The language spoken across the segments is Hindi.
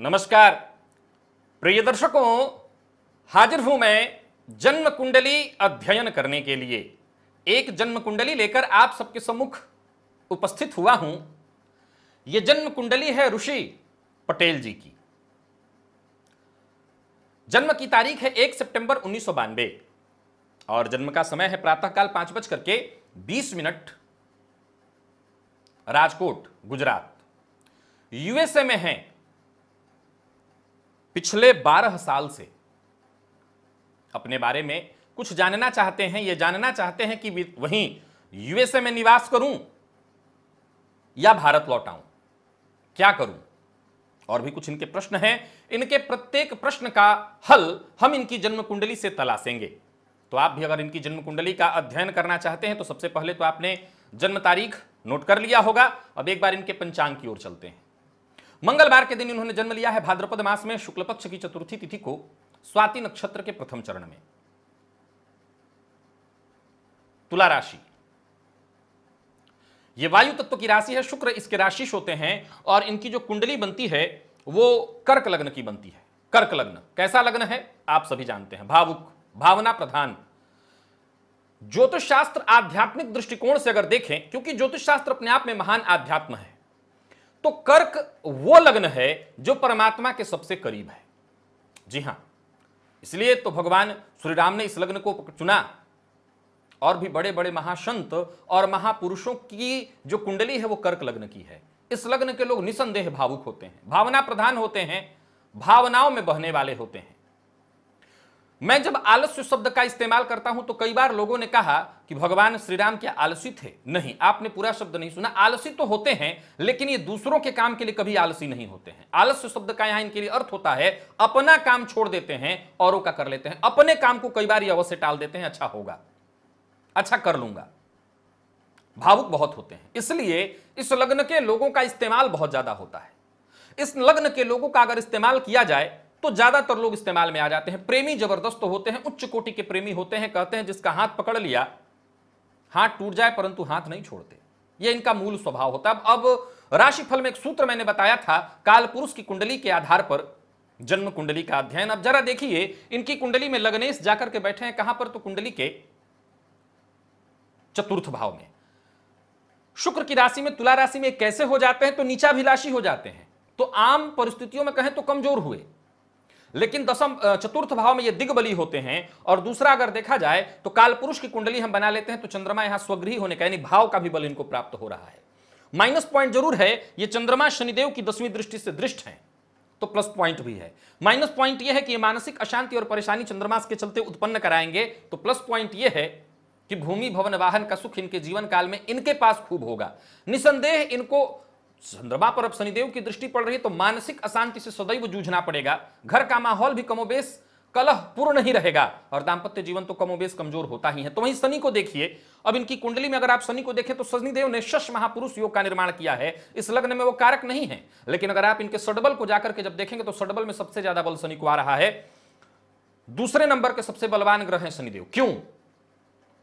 नमस्कार प्रिय दर्शकों, हाजिर हूं मैं जन्म कुंडली अध्ययन करने के लिए। एक जन्म कुंडली लेकर आप सबके सम्मुख उपस्थित हुआ हूं। यह जन्म कुंडली है ऋषि पटेल जी की। जन्म की तारीख है 1 सितंबर 1992 और जन्म का समय है प्रातःकाल 5:20 राजकोट गुजरात, यूएसए में हैं। पिछले 12 साल से अपने बारे में कुछ जानना चाहते हैं, ये जानना चाहते हैं कि वहीं यूएसए में निवास करूं या भारत लौट आऊं, क्या करूं। और भी कुछ इनके प्रश्न हैं, इनके प्रत्येक प्रश्न का हल हम इनकी जन्म कुंडली से तलाशेंगे। तो आप भी अगर इनकी जन्म कुंडली का अध्ययन करना चाहते हैं तो सबसे पहले तो आपने जन्म तारीख नोट कर लिया होगा। अब एक बार इनके पंचांग की ओर चलते हैं। मंगलवार के दिन इन्होंने जन्म लिया है, भाद्रपद मास में शुक्ल पक्ष की चतुर्थी तिथि को, स्वाति नक्षत्र के प्रथम चरण में, तुला राशि। ये वायु तत्व की राशि है, शुक्र इसके राशिश होते हैं। और इनकी जो कुंडली बनती है वो कर्क लग्न की बनती है। कर्क लग्न कैसा लग्न है आप सभी जानते हैं, भावुक, भावना प्रधान। ज्योतिष शास्त्र आध्यात्मिक दृष्टिकोण से अगर देखें, क्योंकि ज्योतिष शास्त्र अपने आप में महान आध्यात्म है, तो कर्क वो लग्न है जो परमात्मा के सबसे करीब है। जी हां, इसलिए तो भगवान श्री राम ने इस लग्न को चुना। और भी बड़े बड़े महासंत और महापुरुषों की जो कुंडली है वो कर्क लग्न की है। इस लग्न के लोग निसंदेह भावुक होते हैं, भावना प्रधान होते हैं, भावनाओं में बहने वाले होते हैं। मैं जब आलस्य शब्द का इस्तेमाल करता हूं तो कई बार लोगों ने कहा कि भगवान श्री राम क्या आलसी थे। नहीं, आपने पूरा शब्द नहीं सुना। आलसी तो होते हैं, लेकिन ये दूसरों के काम के लिए कभी आलसी नहीं होते हैं। आलस्य शब्द का यहां इनके लिए अर्थ होता है अपना काम छोड़ देते हैं, औरों का कर लेते हैं। अपने काम को कई बार ये अवश्य टाल देते हैं, अच्छा होगा, अच्छा कर लूंगा। भावुक बहुत होते हैं, इसलिए इस लग्न के लोगों का इस्तेमाल बहुत ज्यादा होता है। इस लग्न के लोगों का अगर इस्तेमाल किया जाए तो ज्यादातर लोग इस्तेमाल में आ जाते हैं। प्रेमी जबरदस्त होते हैं, उच्च कोटि के प्रेमी होते हैं। कहते हैं जिसका हाथ पकड़ लिया, हाथ टूट जाए परंतु हाथ नहीं छोड़ते, यह इनका मूल स्वभाव होता है। अब राशिफल में एक सूत्र मैंने बताया था, काल पुरुष की कुंडली के आधार पर जन्म कुंडली का अध्ययन। अब जरा देखिए इनकी कुंडली में लग्नेश जाकर के बैठे हैं कहां पर, तो कुंडली के चतुर्थ भाव में, शुक्र की राशि में, तुला राशि में। कैसे हो जाते हैं तो नीचाभिलाषी हो जाते हैं, तो आम परिस्थितियों में कहें तो कमजोर हुए, लेकिन दशम चतुर्थ भाव में ये दिग्बली होते हैं। और दूसरा अगर देखा जाए तो कालपुरुष की कुंडली हम बना लेते हैं तो चंद्रमा यहां स्वगृही होने का यानी भाव का भी बल इनको प्राप्त हो रहा है। माइनस पॉइंट जरूर है, ये चंद्रमा शनिदेव की 10वीं दृष्टि से दृष्ट हैं, तो प्लस पॉइंट भी है। माइनस पॉइंट यह है कि ये मानसिक अशांति और परेशानी चंद्रमा के चलते उत्पन्न कराएंगे, तो प्लस पॉइंट यह है कि भूमि भवन वाहन का सुख इनके जीवन काल में इनके पास खूब होगा। निसंदेह इनको चंद्रमा पर अब शनिदेव की दृष्टि पड़ रही है, तो मानसिक अशांति से सदैव जूझना पड़ेगा। घर का माहौल भी कमोबेश कलह पूर्ण ही रहेगा और दाम्पत्य जीवन तो कमोबेश कमजोर होता ही है। तो वहीं शनि को देखिए, अब इनकी कुंडली में अगर आप शनि को देखें तो शनिदेव ने शश महापुरुष योग का निर्माण किया है। इस लग्न में वो कारक नहीं है, लेकिन अगर आप इनके षडबल को जाकर के जब देखेंगे तो षडबल में सबसे ज्यादा बल शनि को आ रहा है। दूसरे नंबर के सबसे बलवान ग्रह है शनिदेव। क्यों?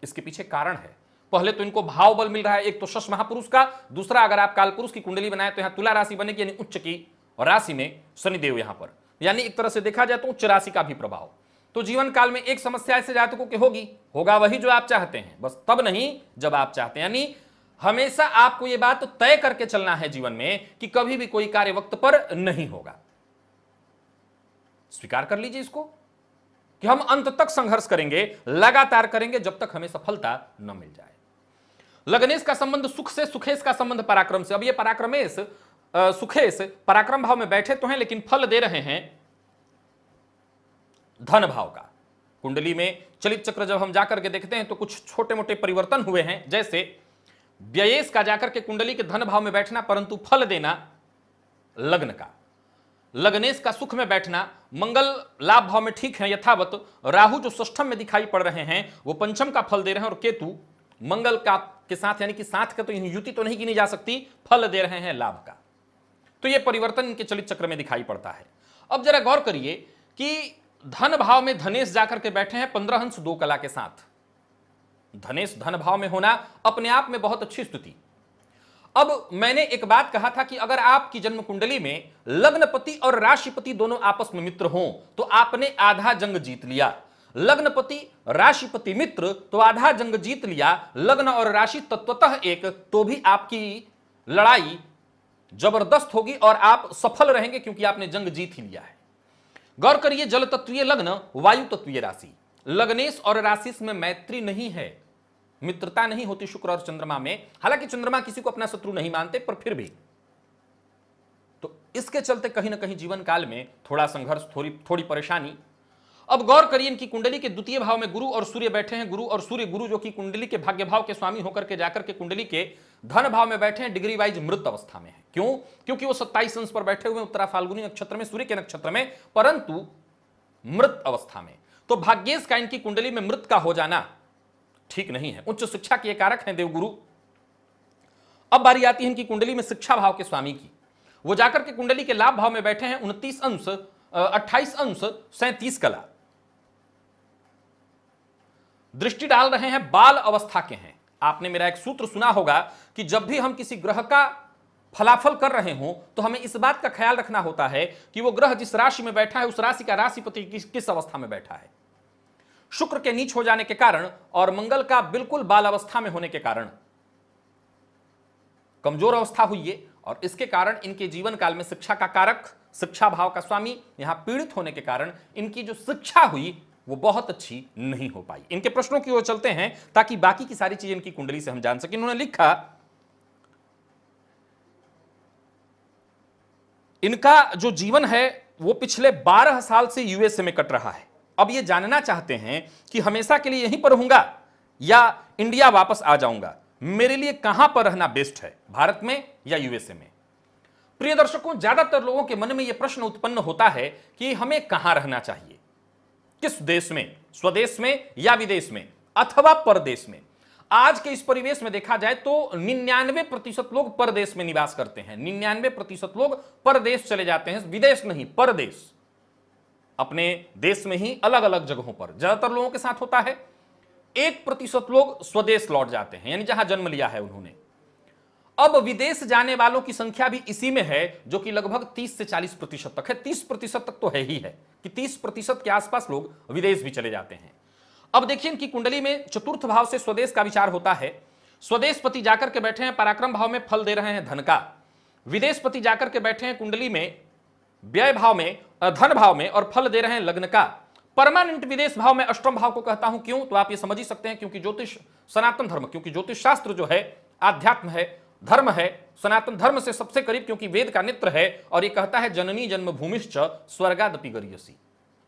इसके पीछे कारण है। पहले तो इनको भाव बल मिल रहा है, एक तो शश महापुरुष का, दूसरा अगर आप कालपुरुष की कुंडली बनाए तो यहां तुला राशि बनेगी यानी उच्च की राशि में शनिदेव यहां पर, यानी एक तरह से देखा जाए तो उच्च राशि का भी प्रभाव। तो जीवन काल में एक समस्या ऐसे जातकों की होगी, होगा वही जो आप चाहते हैं, बस तब नहीं जब आप चाहते हैं। यानी हमेशा आपको यह बात तय करके चलना है जीवन में कि कभी भी कोई कार्य वक्त पर नहीं होगा। स्वीकार कर लीजिए इसको कि हम अंत तक संघर्ष करेंगे, लगातार करेंगे जब तक हमें सफलता न मिल जाए। लग्नेश का संबंध सुख से, सुखेश का संबंध पराक्रम से। अब ये पराक्रमेश सुखेश पराक्रम भाव में बैठे तो हैं, लेकिन फल दे रहे हैं धन भाव का। कुंडली में चलित चक्र जब हम जाकर के देखते हैं तो कुछ छोटे मोटे परिवर्तन हुए हैं, जैसे व्ययेश का जाकर के कुंडली के धन भाव में बैठना परंतु फल देना लग्न का, लग्नेश का सुख में बैठना, मंगल लाभ भाव में ठीक है यथावत, राहु जो षष्ठम में दिखाई पड़ रहे हैं वो पंचम का फल दे रहे हैं, और केतु मंगल का के साथ यानी कि साथ का तो युति तो नहीं गिनी जा सकती, फल दे रहे हैं लाभ का। तो ये परिवर्तन इनके चलित चक्र में दिखाई पड़ता है। अब जरा गौर करिए कि धन भाव में धनेश जाकर के बैठे हैं 15 हंस 2 कला के साथ। धनेश धन भाव में होना अपने आप में बहुत अच्छी स्थिति। अब मैंने एक बात कहा था कि अगर आपकी जन्म कुंडली में लग्नपति और राशिपति दोनों आपस में मित्र हों तो आपने आधा जंग जीत लिया। लग्नपति राशिपति मित्र तो आधा जंग जीत लिया, लग्न और राशि तत्वतः एक, तो भी आपकी लड़ाई जबरदस्त होगी और आप सफल रहेंगे क्योंकि आपने जंग जीत ही लिया है। गौर करिए, जल तत्वीय लग्न, वायु तत्वीय राशि, लग्नेश और राशिश में मैत्री नहीं है, मित्रता नहीं होती शुक्र और चंद्रमा में। हालांकि चंद्रमा किसी को अपना शत्रु नहीं मानते, पर फिर भी तो इसके चलते कहीं ना कहीं जीवन काल में थोड़ा संघर्ष, थोड़ी परेशानी। अब गौर करिए, इनकी कुंडली के द्वितीय भाव में गुरु और सूर्य बैठे हैं। गुरु और सूर्य, गुरु जो कि कुंडली के भाग्य भाव के स्वामी होकर के जाकर के कुंडली के धन भाव में बैठे हैं, डिग्री वाइज मृत अवस्था में है। क्यों? क्योंकि वो 27 अंश पर बैठे हुए उत्तरा फाल्गुनी नक्षत्र में, सूर्य के नक्षत्र में, परंतु मृत अवस्था में। तो भाग्येश का इनकी कुंडली में मृत का हो जाना ठीक नहीं है। उच्च शिक्षा के कारक हैं देवगुरु। अब बारी आती है इनकी कुंडली में शिक्षा भाव के स्वामी की। वो जाकर के कुंडली के लाभ भाव में बैठे हैं 29 अंश, 28 अंश, 37 कला। दृष्टि डाल रहे हैं, बाल अवस्था के हैं। आपने मेरा एक सूत्र सुना होगा कि जब भी हम किसी ग्रह का फलाफल कर रहे हों तो हमें इस बात का ख्याल रखना होता है कि वो ग्रह जिस राशि में बैठा है उस राशि का राशिपति किस अवस्था में बैठा है। शुक्र के नीच हो जाने के कारण और मंगल का बिल्कुल बाल अवस्था में होने के कारण कमजोर अवस्था हुई है, और इसके कारण इनके जीवन काल में शिक्षा का कारक, शिक्षा भाव का स्वामी यहां पीड़ित होने के कारण इनकी जो शिक्षा हुई वो बहुत अच्छी नहीं हो पाई। इनके प्रश्नों की ओर चलते हैं ताकि बाकी की सारी चीजें इनकी कुंडली से हम जान सकें। इन्होंने लिखा, इनका जो जीवन है वो पिछले 12 साल से यूएसए में कट रहा है। अब ये जानना चाहते हैं कि हमेशा के लिए यहीं पर रहूंगा या इंडिया वापस आ जाऊंगा, मेरे लिए कहां पर रहना बेस्ट है, भारत में या यूएसए में। प्रिय दर्शकों, ज्यादातर लोगों के मन में यह प्रश्न उत्पन्न होता है कि हमें कहां रहना चाहिए, किस देश में, स्वदेश में या विदेश में अथवा परदेश में। आज के इस परिवेश में देखा जाए तो 99% लोग परदेश में निवास करते हैं, 99% लोग परदेश चले जाते हैं, विदेश नहीं परदेश, अपने देश में ही अलग अलग जगहों पर ज्यादातर लोगों के साथ होता है। 1% लोग स्वदेश लौट जाते हैं, यानी जहां जन्म लिया है उन्होंने। अब विदेश जाने वालों की संख्या भी इसी में है जो कि लगभग 30 से 40% तक है, 30% तक तो है ही है कि 30% के आसपास लोग विदेश भी चले जाते हैं। अब देखिए, इनकी कुंडली में चतुर्थ भाव से स्वदेश का विचार होता है। स्वदेशपति जाकर के बैठे हैं पराक्रम भाव में, फल दे रहे हैं धन का। विदेशपति जाकर के बैठे हैं कुंडली में व्यय भाव में, धन भाव में, और फल दे रहे हैं लग्न का। परमानेंट विदेश भाव में अष्टम भाव को कहता हूं। क्यों? तो आप ये समझ ही सकते हैं क्योंकि ज्योतिष सनातन धर्म, क्योंकि ज्योतिष शास्त्र जो है आध्यात्म है, धर्म है, सनातन धर्म से सबसे करीब, क्योंकि वेद का नेत्र है और ये कहता है जननी जन्मभूमिश्च स्वर्गादपि गरीयसी।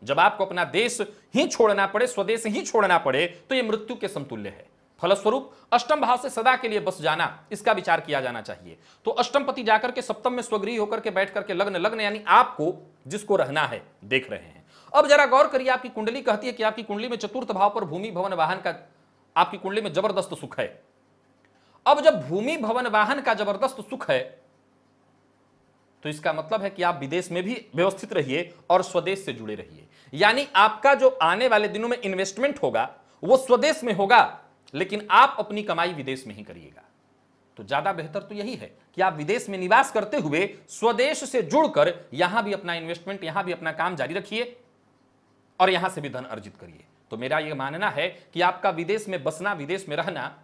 जब आपको अपना देश ही छोड़ना पड़े, स्वदेश ही छोड़ना पड़े, तो ये मृत्यु के समतुल्य है। फलस्वरूप अष्टम भाव से सदा के लिए बस जाना, इसका विचार किया जाना चाहिए। तो अष्टमपति जाकर के सप्तम में स्वगृह होकर के बैठ करके लग्न, लग्न यानी आपको जिसको रहना है देख रहे हैं। अब जरा गौर करिए, आपकी कुंडली कहती है कि आपकी कुंडली में चतुर्थ भाव पर भूमि भवन वाहन का आपकी कुंडली में जबरदस्त सुख है। अब जब भूमि भवन वाहन का जबरदस्त सुख है तो इसका मतलब है कि आप विदेश में भी व्यवस्थित रहिए और स्वदेश से जुड़े रहिए, यानी आपका जो आने वाले दिनों में इन्वेस्टमेंट होगा वो स्वदेश में होगा, लेकिन आप अपनी कमाई विदेश में ही करिएगा। तो ज्यादा बेहतर तो यही है कि आप विदेश में निवास करते हुए स्वदेश से जुड़कर यहां भी अपना इन्वेस्टमेंट, यहां भी अपना काम जारी रखिए और यहां से भी धन अर्जित करिए। तो मेरा यह मानना है कि आपका विदेश में बसना, विदेश में रहना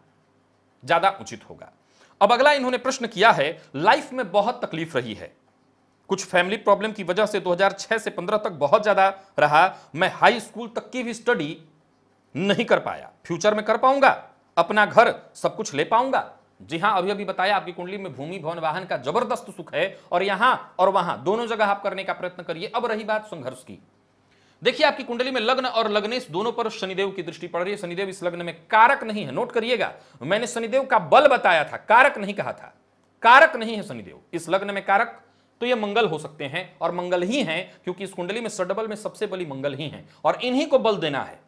ज्यादा उचित होगा। अब अगला इन्होंने प्रश्न किया है, लाइफ में बहुत तकलीफ रही है, कुछ फैमिली प्रॉब्लम की वजह से 2006 से 15 तक बहुत ज्यादा रहा, मैं हाई स्कूल तक की भी स्टडी नहीं कर पाया, फ्यूचर में कर पाऊंगा, अपना घर सब कुछ ले पाऊंगा। जी हां, अभी अभी बताया आपकी कुंडली में भूमि भवन वाहन का जबरदस्त सुख है और यहां और वहां दोनों जगह आप करने का प्रयत्न करिए। अब रही बात संघर्ष की, देखिए आपकी कुंडली में लग्न और लग्नेश दोनों पर शनिदेव की दृष्टि पड़ रही है। शनिदेव इस लग्न में कारक नहीं है, नोट करिएगा, मैंने शनिदेव का बल बताया था, कारक नहीं कहा था, कारक नहीं है शनिदेव इस लग्न में। कारक तो ये मंगल हो सकते हैं और मंगल ही हैं, क्योंकि इस कुंडली में षडबल में सबसे बली मंगल ही हैं और इन्हीं को बल देना है,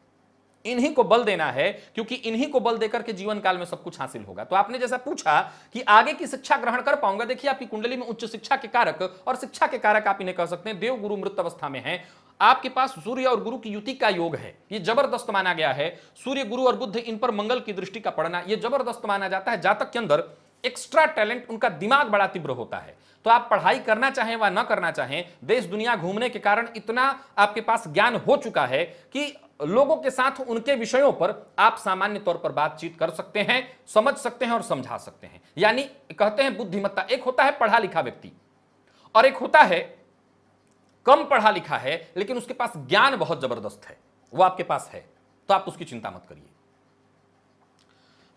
इन्हीं को बल देना है, क्योंकि इन्हीं को बल देकर के जीवन काल में सब कुछ हासिल होगा। तो आपने जैसा पूछा कि आगे की शिक्षा ग्रहण कर पाऊंगा, देखिए आपकी कुंडली में उच्च शिक्षा के कारक और शिक्षा के कारक आप इन्हें कह सकते हैं, देव गुरु मृत अवस्था में हैं। आपके पास सूर्य और गुरु की युति का योग है, ये जबरदस्त माना गया है। सूर्य गुरु और बुध, इन पर मंगल की दृष्टि का पड़ना ये जबरदस्त माना जाता है। जातक के अंदर एक्स्ट्रा टैलेंट, उनका दिमाग बड़ा तीव्र होता है। तो आप पढ़ाई करना चाहें व ना करना चाहें, देश दुनिया घूमने के कारण इतना आपके पास ज्ञान हो चुका है कि लोगों के साथ उनके विषयों पर आप सामान्य तौर पर बातचीत कर सकते हैं, समझ सकते हैं और समझा सकते हैं। यानी कहते हैं बुद्धिमत्ता, एक होता है पढ़ा लिखा व्यक्ति और एक होता है कम पढ़ा लिखा है लेकिन उसके पास ज्ञान बहुत जबरदस्त है, वो आपके पास है, तो आप उसकी चिंता मत करिए।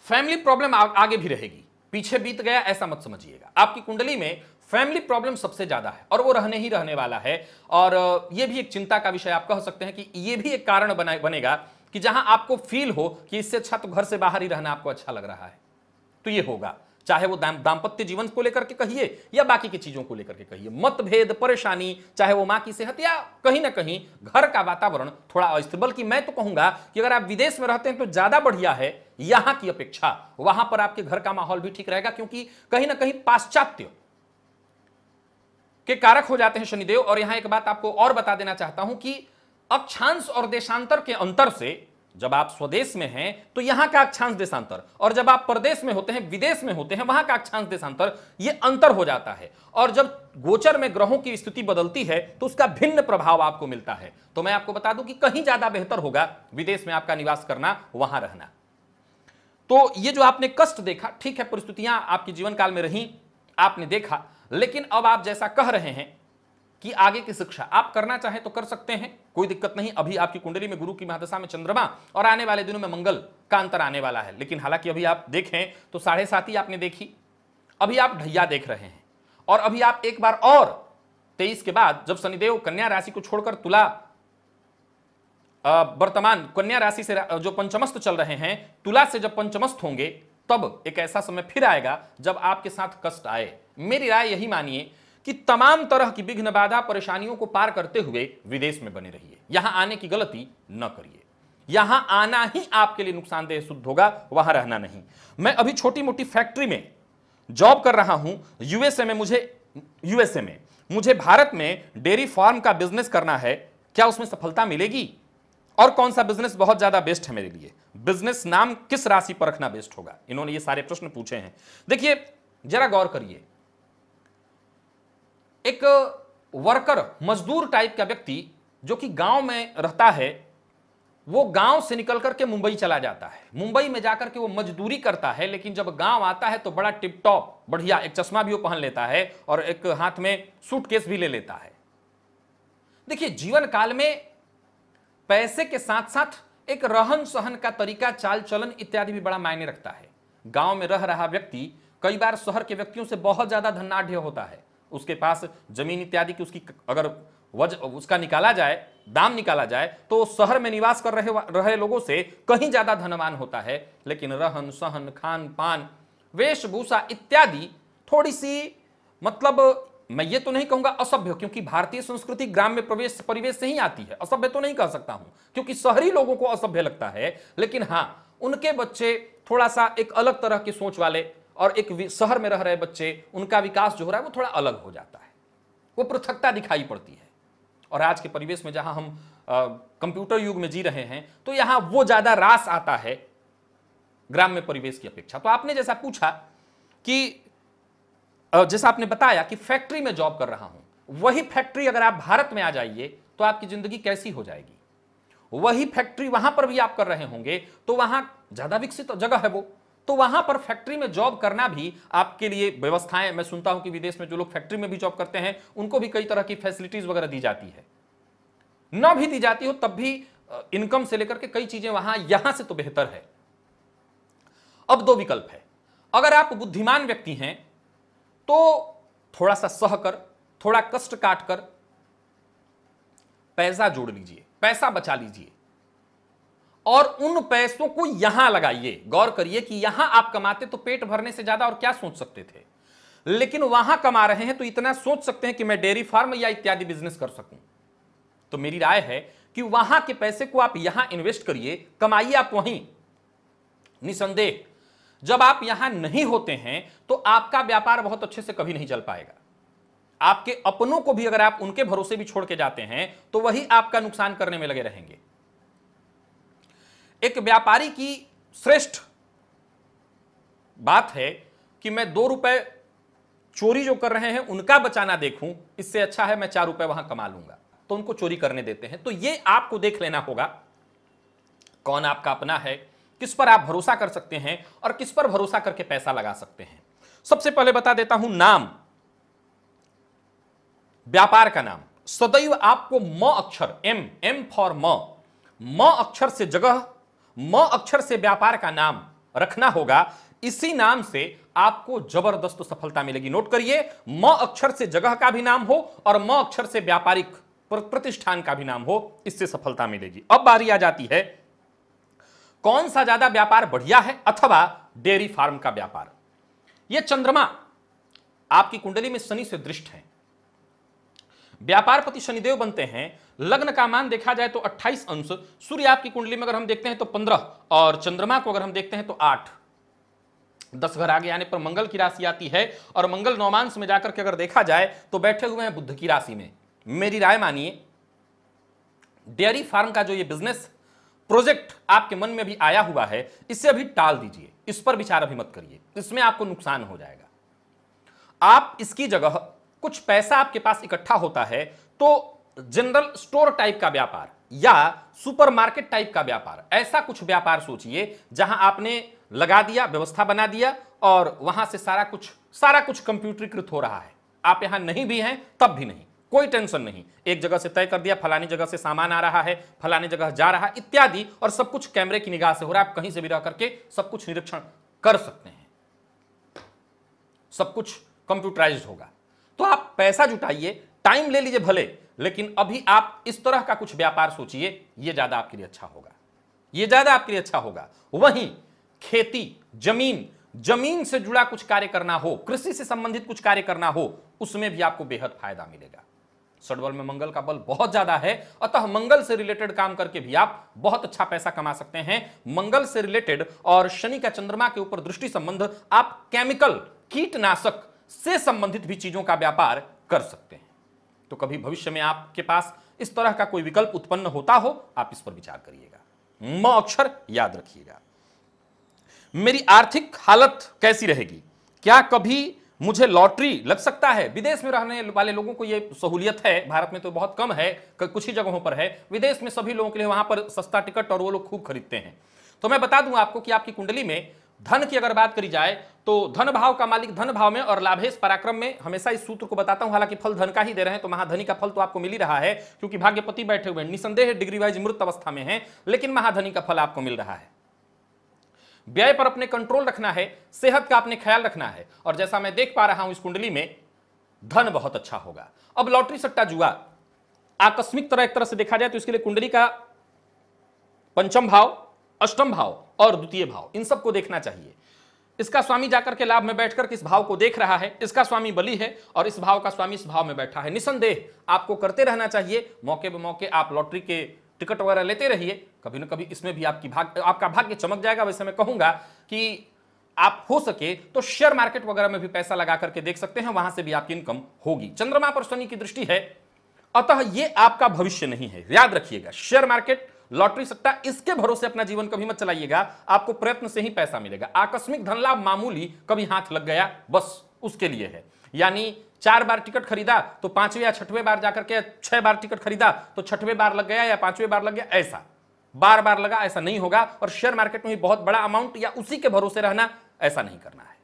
फैमिली प्रॉब्लम आगे भी रहेगी, पीछे बीत गया ऐसा मत समझिएगा। आपकी कुंडली में फैमिली प्रॉब्लम सबसे ज्यादा है और वो रहने वाला है, और ये भी एक चिंता का विषय आप कह सकते हैं कि ये भी एक कारण बनेगा कि जहां आपको फील हो कि इससे अच्छा तो घर से बाहर ही रहना आपको अच्छा लग रहा है, तो ये होगा। चाहे वो दाम्पत्य जीवन को लेकर के कहिए या बाकी की चीजों को लेकर के कहिए, मतभेद, परेशानी, चाहे वो मां की सेहत या कहीं ना कहीं घर का वातावरण थोड़ा अस्थिर। बल्कि मैं तो कहूंगा कि अगर आप विदेश में रहते हैं तो ज्यादा बढ़िया है यहां की अपेक्षा, वहां पर आपके घर का माहौल भी ठीक रहेगा, क्योंकि कहीं ना कहीं पाश्चात्य के कारक हो जाते हैं शनिदेव। और यहां एक बात आपको और बता देना चाहता हूं कि अक्षांश और देशांतर के अंतर से जब आप स्वदेश में हैं तो यहां का अक्षांश देशांतर, और जब आप परदेश में होते हैं, विदेश में होते हैं, वहां का अक्षांश देशांतर, ये अंतर हो जाता है। और जब गोचर में ग्रहों की स्थिति बदलती है तो उसका भिन्न प्रभाव आपको मिलता है। तो मैं आपको बता दूं कि कहीं ज्यादा बेहतर होगा विदेश में आपका निवास करना, वहां रहना। तो ये जो आपने कष्ट देखा, ठीक है, परिस्थितियां आपके जीवन काल में रही, आपने देखा, लेकिन अब आप जैसा कह रहे हैं कि आगे की शिक्षा आप करना चाहें तो कर सकते हैं, कोई दिक्कत नहीं। अभी आपकी कुंडली में गुरु की महादशा में चंद्रमा और आने वाले दिनों में मंगल का अंतर आने वाला है, लेकिन हालांकि अभी आप देखें तो 7.5 आपने देखी, अभी आप 2.5 देख रहे हैं, और अभी आप एक बार और 23 के बाद जब शनिदेव कन्या राशि को छोड़कर तुला, वर्तमान कन्या राशि से जो पंचमस्त चल रहे हैं, तुला से जब पंचमस्त होंगे तब एक ऐसा समय फिर आएगा जब आपके साथ कष्ट आए। मेरी राय यही मानिए कि तमाम तरह की विघ्न बाधा परेशानियों को पार करते हुए विदेश में बने रहिए, यहां आने की गलती न करिए। यहां आना ही आपके लिए नुकसानदेह सिद्ध होगा, वहां रहना नहीं। मैं अभी छोटी मोटी फैक्ट्री में जॉब कर रहा हूं यूएसए में मुझे भारत में डेयरी फार्म का बिजनेस करना है, क्या उसमें सफलता मिलेगी और कौन सा बिजनेस बहुत ज्यादा बेस्ट है मेरे लिए, बिजनेस नाम किस राशि पर रखना बेस्ट होगा, इन्होंने ये सारे प्रश्न पूछे हैं। देखिए जरा गौर करिए, एक वर्कर मजदूर टाइप का व्यक्ति जो कि गांव में रहता है, वो गांव से निकल करके मुंबई चला जाता है, मुंबई में जाकर के वो मजदूरी करता है, लेकिन जब गांव आता है तो बड़ा टिप टॉप बढ़िया, एक चश्मा भी वो पहन लेता है और एक हाथ में सूटकेस भी ले लेता है। देखिए जीवन काल में पैसे के साथ साथ एक रहन सहन का तरीका, चाल चलन इत्यादि भी बड़ा मायने रखता है। गांव में रह रहा व्यक्ति कई बार शहर के व्यक्तियों से बहुत ज्यादा धनाढ़ होता है, उसके पास जमीन इत्यादि की उसकी अगर उसका निकाला जाए, दाम निकाला जाए, तो शहर में निवास कर रहे लोगों से कहीं ज्यादा धनवान होता है, लेकिन रहन सहन, खान पान, वेशभूषा इत्यादि थोड़ी सी, मतलब मैं ये तो नहीं कहूंगा असभ्य, क्योंकि भारतीय संस्कृति ग्राम्य परिवेश से ही आती है, असभ्य तो नहीं कह सकता हूं क्योंकि शहरी लोगों को असभ्य लगता है, लेकिन हाँ उनके बच्चे थोड़ा सा एक अलग तरह की सोच वाले, और एक शहर में रह रहे बच्चे, उनका विकास जो हो रहा है वो थोड़ा अलग हो जाता है, वो पृथकता दिखाई पड़ती है। और आज के परिवेश में जहां हम कंप्यूटर युग में जी रहे हैं तो यहां वो ज्यादा रास आता है ग्राम्य परिवेश की अपेक्षा। तो आपने जैसा पूछा कि जैसा आपने बताया कि फैक्ट्री में जॉब कर रहा हूं, वही फैक्ट्री अगर आप भारत में आ जाइए तो आपकी जिंदगी कैसी हो जाएगी। वही फैक्ट्री वहां पर भी आप कर रहे होंगे तो वहां ज्यादा विकसित जगह है वो, तो वहां पर फैक्ट्री में जॉब करना भी आपके लिए व्यवस्थाएं, मैं सुनता हूं कि विदेश में जो लोग फैक्ट्री में भी जॉब करते हैं उनको भी कई तरह की फैसिलिटीज वगैरह दी जाती है, ना भी दी जाती हो तब भी इनकम से लेकर के कई चीजें वहां यहां से तो बेहतर है। अब दो विकल्प है, अगर आप बुद्धिमान व्यक्ति हैं तो थोड़ा सा सहकर, थोड़ा कष्ट काट कर पैसा जोड़ लीजिए, पैसा बचा लीजिए और उन पैसों को यहां लगाइए। गौर करिए कि यहां आप कमाते तो पेट भरने से ज्यादा और क्या सोच सकते थे, लेकिन वहां कमा रहे हैं तो इतना सोच सकते हैं कि मैं डेयरी फार्म या इत्यादि बिजनेस कर सकूं। तो मेरी राय है कि वहां के पैसे को आप यहां इन्वेस्ट करिए, कमाइए आप वहीं। निसंदेह जब आप यहां नहीं होते हैं तो आपका व्यापार बहुत अच्छे से कभी नहीं चल पाएगा। आपके अपनों को भी अगर आप उनके भरोसे भी छोड़ के जाते हैं तो वही आपका नुकसान करने में लगे रहेंगे। एक व्यापारी की श्रेष्ठ बात है कि मैं 2 रुपए चोरी जो कर रहे हैं उनका बचाना देखूं, इससे अच्छा है मैं 4 रुपए वहां कमा लूंगा, तो उनको चोरी करने देते हैं। तो ये आपको देख लेना होगा कौन आपका अपना है, किस पर आप भरोसा कर सकते हैं और किस पर भरोसा करके पैसा लगा सकते हैं। सबसे पहले बता देता हूं नाम, व्यापार का नाम सदैव आपको म अक्षर, एम, एम फॉर म अक्षर से जगह, म अक्षर से व्यापार का नाम रखना होगा, इसी नाम से आपको जबरदस्त सफलता मिलेगी। नोट करिए, म अक्षर से जगह का भी नाम हो और म अक्षर से व्यापारिक प्रतिष्ठान का भी नाम हो, इससे सफलता मिलेगी। अब बारी आ जाती है कौन सा ज्यादा व्यापार बढ़िया है अथवा डेयरी फार्म का व्यापार। यह चंद्रमा आपकी कुंडली में शनि से दृष्ट है, व्यापार पति शनिदेव बनते हैं। लग्न का मान देखा जाए तो 28 अंश, सूर्य आपकी कुंडली में अगर हम देखते हैं तो 15 और चंद्रमा को अगर हम देखते हैं तो 8, 10 घर आगे आने पर मंगल की राशि आती है और मंगल नौमांश में जाकर के अगर देखा जाए तो बैठे हुए हैं बुध की राशि में। मेरी राय मानिए, डेयरी फार्म का जो ये बिजनेस प्रोजेक्ट आपके मन में भी आया हुआ है, इसे अभी टाल दीजिए, इस पर विचार अभी मत करिए, इसमें आपको नुकसान हो जाएगा। आप इसकी जगह कुछ पैसा आपके पास इकट्ठा होता है तो जनरल स्टोर टाइप का व्यापार या सुपरमार्केट टाइप का व्यापार, ऐसा कुछ व्यापार सोचिए जहां आपने लगा दिया, व्यवस्था बना दिया और वहां से सारा कुछ कंप्यूटरीकृत हो रहा है। आप यहां नहीं भी हैं तब भी नहीं, कोई टेंशन नहीं, एक जगह से तय कर दिया, फलानी जगह से सामान आ रहा है, फलानी जगह जा रहा है इत्यादि, और सब कुछ कैमरे की निगाह से हो रहा है, आप कहीं से भी रह करके सब कुछ निरीक्षण कर सकते हैं, सब कुछ कंप्यूटराइज्ड होगा। तो आप पैसा जुटाइए, टाइम ले लीजिए भले, लेकिन अभी आप इस तरह का कुछ व्यापार सोचिए, ये ज्यादा आपके लिए अच्छा होगा, ये ज्यादा आपके लिए अच्छा होगा। वहीं खेती, जमीन से जुड़ा कुछ कार्य करना हो, कृषि से संबंधित कुछ कार्य करना हो, उसमें भी आपको बेहद फायदा मिलेगा। षडबल में मंगल का बल बहुत ज्यादा है, अतः मंगल से रिलेटेड काम करके भी आप बहुत अच्छा पैसा कमा सकते हैं। मंगल से रिलेटेड और शनि का चंद्रमा के ऊपर दृष्टि संबंध, आप केमिकल, कीटनाशक से संबंधित भी चीजों का व्यापार कर सकते हैं। तो कभी भविष्य में आपके पास इस तरह का कोई विकल्प उत्पन्न होता हो, आप इस पर विचार करिएगा। म अक्षर याद रखिएगा। मेरी आर्थिक हालत कैसी रहेगी, क्या कभी मुझे लॉटरी लग सकता है? विदेश में रहने वाले लोगों को यह सहूलियत है, भारत में तो बहुत कम है, कुछ ही जगहों पर है, विदेश में सभी लोगों के लिए वहां पर सस्ता टिकट और वो लोग खूब खरीदते हैं। तो मैं बता दूं आपको कि आपकी कुंडली में धन की अगर बात करी जाए तो धन भाव का मालिक धन भाव में और लाभेश पराक्रम में, हमेशा इस सूत्र को बताता हूं, हालांकि फल धन का ही दे रहे हैं तो महाधनी का फल तो आपको मिल ही रहा है क्योंकि भाग्यपति बैठे हुए निसंदेह डिग्री वाइज मृत अवस्था में है, लेकिन महाधनी का फल आपको मिल रहा है। व्यय पर अपने कंट्रोल रखना है, सेहत का अपने ख्याल रखना है, और जैसा मैं देख पा रहा हूं इस कुंडली में धन बहुत अच्छा होगा। अब लॉटरी, सट्टा, जुआ, आकस्मिक एक तरह से देखा जाए तो इसके लिए कुंडली का पंचम भाव, अष्टम भाव और द्वितीय भाव, इन सबको देखना चाहिए। इसका स्वामी जाकर के लाभ में बैठकर किस भाव को देख रहा है, इसका स्वामी बलि है और इस भाव का स्वामी इस भाव में बैठा है, निसंदेह आपको करते रहना चाहिए। मौके ब मौके आप लॉटरी के टिकट वगैरह लेते रहिए, कभी ना कभी इसमें भी आपका भाग्य चमक जाएगा। वैसे मैं कहूंगा कि आप हो सके तो शेयर मार्केट वगैरह में भी पैसा लगा करके देख सकते हैं, वहां से भी आपकी इनकम होगी। चंद्रमा पर शनि की दृष्टि है, अतः यह आपका भविष्य नहीं है, याद रखिएगा। शेयर मार्केट, लॉटरी, सट्टा, इसके भरोसे अपना जीवन कभी मत चलाइएगा, आपको प्रयत्न से ही पैसा मिलेगा। आकस्मिक धन लाभ मामूली, कभी हाथ लग गया, बस उसके लिए है। यानी 4 बार टिकट खरीदा तो 5वें या 6वें बार जाकर के, 6 बार टिकट खरीदा तो 6वें बार लग गया या 5वें बार लग गया, ऐसा बार बार लगा, ऐसा नहीं होगा। और शेयर मार्केट में भी बहुत बड़ा अमाउंट या उसी के भरोसे रहना, ऐसा नहीं करना है।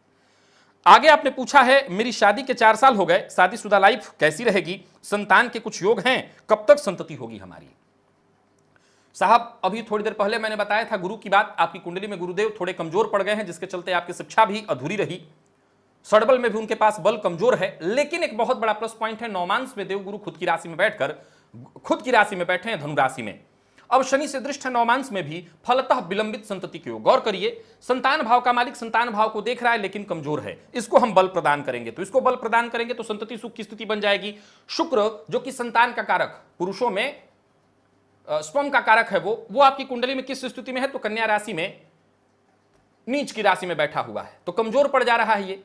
आगे आपने पूछा है मेरी शादी के 4 साल हो गए, शादीशुदा लाइफ कैसी रहेगी, संतान के कुछ योग हैं, कब तक संतति होगी हमारी। साहब, अभी थोड़ी देर पहले मैंने बताया था गुरु की बात, आपकी कुंडली में गुरुदेव थोड़े कमजोर पड़ गए हैं, जिसके चलते आपकी शिक्षा भी अधूरी रही, षडबल में भी उनके पास बल कमजोर है। लेकिन एक बहुत बड़ा प्लस पॉइंट है, नौमांश में देवगुरु खुद की राशि में बैठे हैं, धनुराशि में। अब शनि से दृष्ट है नौमांश में भी, फलतः विलंबित संतति की ओर गौर करिए। संतान भाव का मालिक संतान भाव को देख रहा है लेकिन कमजोर है, इसको हम बल प्रदान करेंगे, तो इसको बल प्रदान करेंगे तो संतति सुख की स्थिति बन जाएगी। शुक्र जो कि संतान का कारक, पुरुषों में स्पर्म का कारक है, वो आपकी कुंडली में किस स्थिति में है तो कन्या राशि में, नीच की राशि में बैठा हुआ है, तो कमजोर पड़ जा रहा है। ये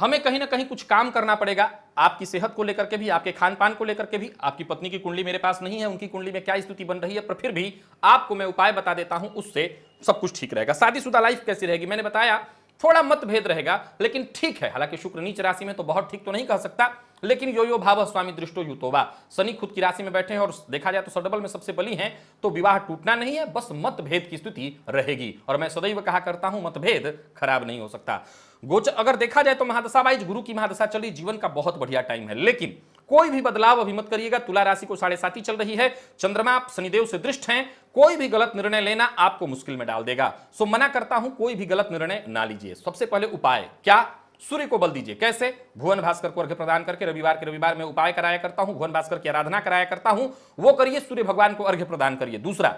हमें कहीं ना कहीं कुछ काम करना पड़ेगा, आपकी सेहत को लेकर के भी, आपके खान पान को लेकर के भी। आपकी पत्नी की कुंडली मेरे पास नहीं है, उनकी कुंडली में क्या स्थिति बन रही है, पर फिर भी आपको मैं उपाय बता देता हूं, उससे सब कुछ ठीक रहेगा। शादीशुदा लाइफ कैसी रहेगी, मैंने बताया थोड़ा मतभेद रहेगा, लेकिन ठीक है। हालांकि शुक्र नीच राशि में तो बहुत ठीक तो नहीं कह सकता, लेकिन यो यो भाव स्वामी दृष्टो युतोवा, शनि खुद की राशि में बैठे हैं और देखा जाए तो षडबल में सबसे बली हैं, तो विवाह टूटना नहीं है, बस मतभेद की स्थिति रहेगी। और मैं सदैव कहा करता हूं मतभेद खराब नहीं हो सकता। गोचर अगर देखा जाए तो महादशा वाइज गुरु की महादशा चली, जीवन का बहुत बढ़िया टाइम है, लेकिन कोई भी बदलाव अभी मत करिएगा। तुला राशि को 7.5 चल रही है, चंद्रमा आप शनिदेव से दृष्ट हैं, कोई भी गलत निर्णय लेना आपको मुश्किल में डाल देगा। सो मना करता हूं कोई भी गलत निर्णय ना लीजिए। सबसे पहले उपाय क्या, सूर्य को बल दीजिए। कैसे, भुवन भास्कर को अर्घ्य प्रदान करके रविवार के रविवार में उपाय कराया करता हूं, भुवन भास्कर की आराधना कराया करता हूं, वो करिए, सूर्य भगवान को अर्घ्य प्रदान करिए। दूसरा,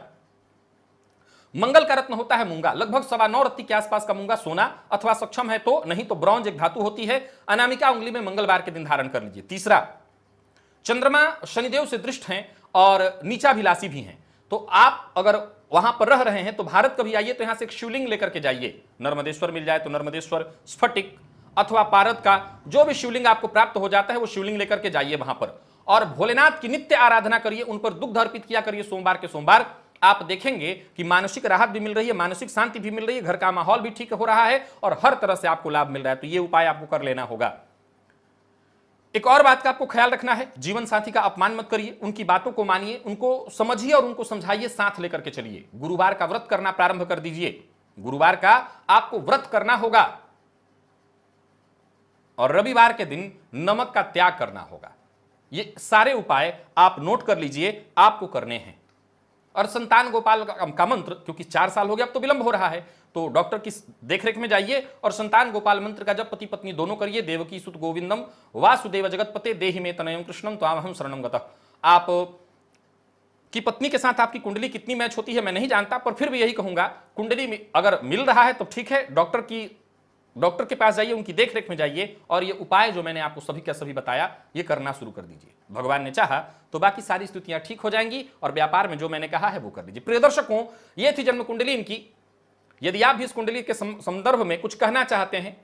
मंगल का रत्न होता है मूंगा, लगभग 9.25 रत्ती के आसपास का मूंगा, सोना अथवा सक्षम है तो, नहीं तो ब्रॉन्ज एक धातु होती है, अनामिका उंगली में मंगलवार के दिन धारण कर लीजिए। तीसरा, चंद्रमा शनिदेव से दृष्ट हैं और नीचाभिलासी भी हैं, तो आप अगर वहां पर रह रहे हैं तो भारत कभी आइए तो यहां से एक शिवलिंग लेकर के जाइए। नर्मदेश्वर मिल जाए तो नर्मदेश्वर, स्फटिक अथवा पारद का जो भी शिवलिंग आपको प्राप्त हो जाता है वो शिवलिंग लेकर के जाइए वहां पर, और भोलेनाथ की नित्य आराधना करिए, उन पर दुग्ध अर्पित किया करिए सोमवार के सोमवार। आप देखेंगे कि मानसिक राहत भी मिल रही है, मानसिक शांति भी मिल रही है, घर का माहौल भी ठीक हो रहा है और हर तरह से आपको लाभ मिल रहा है। तो ये उपाय आपको कर लेना होगा। एक और बात का आपको ख्याल रखना है, जीवन साथी का अपमान मत करिए, उनकी बातों को मानिए, उनको समझिए और उनको समझाइए, साथ लेकर के चलिए। गुरुवार का व्रत करना प्रारंभ कर दीजिए, गुरुवार का आपको व्रत करना होगा और रविवार के दिन नमक का त्याग करना होगा। ये सारे उपाय आप नोट कर लीजिए, आपको करने हैं। और संतान गोपाल का मंत्र, क्योंकि 4 साल हो गया, अब तो विलंब हो रहा है, तो डॉक्टर की देखरेख में जाइए और संतान गोपाल मंत्र का जब पति पत्नी दोनों करिए। देवकी सुत गोविंदम वासुदेव जगतपते देहि मे तनयम कृष्णम त्वामहम शरणम गतः। आप की पत्नी के साथ आपकी कुंडली कितनी मैच होती है मैं नहीं जानता, पर फिर भी यही कहूंगा, कुंडली में अगर मिल रहा है तो ठीक है, डॉक्टर के पास जाइए, उनकी देखरेख में जाइए और ये उपाय जो मैंने आपको सभी का सभी बताया ये करना शुरू कर दीजिए। भगवान ने चाहा तो बाकी सारी स्थितियां ठीक हो जाएंगी और व्यापार में जो मैंने कहा है वो कर लीजिए। प्रिय दर्शकों, ये थी जन्म कुंडली इनकी। यदि आप भी इस कुंडली के संदर्भ में कुछ कहना चाहते हैं,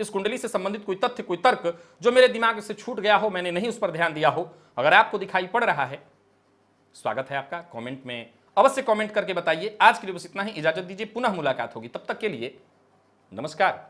इस कुंडली से संबंधित कोई तथ्य, कोई तर्क जो मेरे दिमाग से छूट गया हो, मैंने नहीं उस पर ध्यान दिया हो, अगर आपको दिखाई पड़ रहा है, स्वागत है आपका, कॉमेंट में अवश्य कॉमेंट करके बताइए। आज के लिए बस इतना ही, इजाजत दीजिए, पुनः मुलाकात होगी, तब तक के लिए नमस्कार।